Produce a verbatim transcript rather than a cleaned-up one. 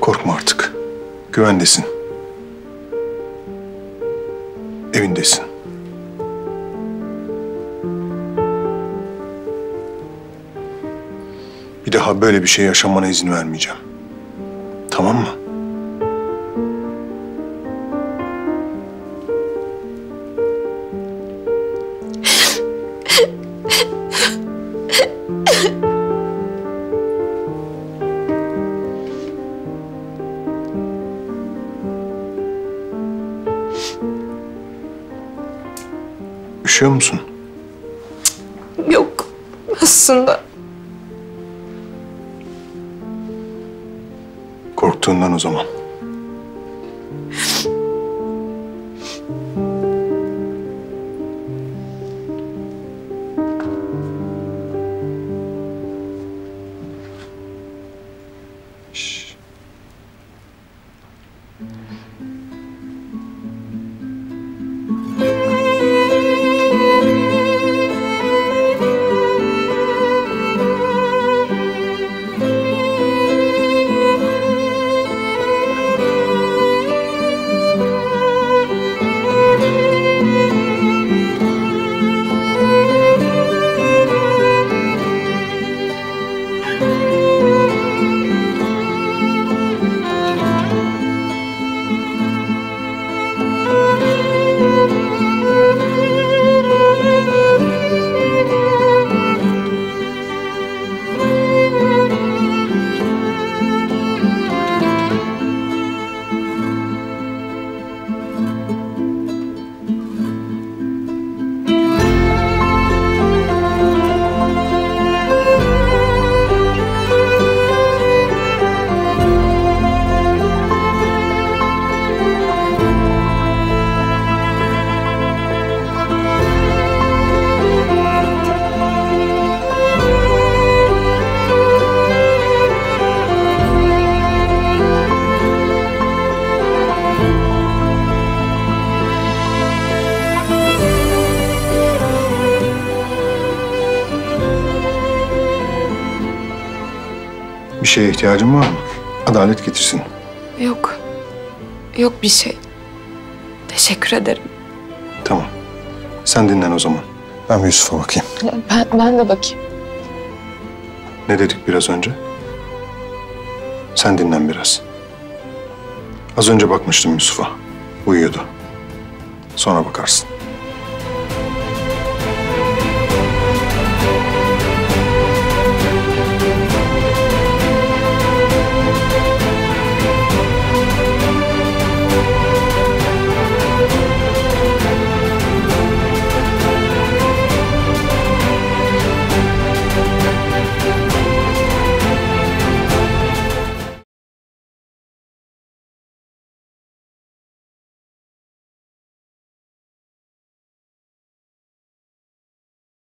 Korkma artık. Güvendesin. Evindesin. Bir daha böyle bir şey yaşamana izin vermeyeceğim. Tamam mı? Üşüyor musun? Yok, aslında. Korktuğundan o zaman. Şşş. Bir şeye ihtiyacın var mı? Adalet getirsin. Yok. Yok bir şey. Teşekkür ederim. Tamam. Sen dinlen o zaman. Ben bir Yusuf'a bakayım. Ben, ben de bakayım. Ne dedik biraz önce? Sen dinlen biraz. Az önce bakmıştım Yusuf'a. Uyuyordu. Sonra bakarsın.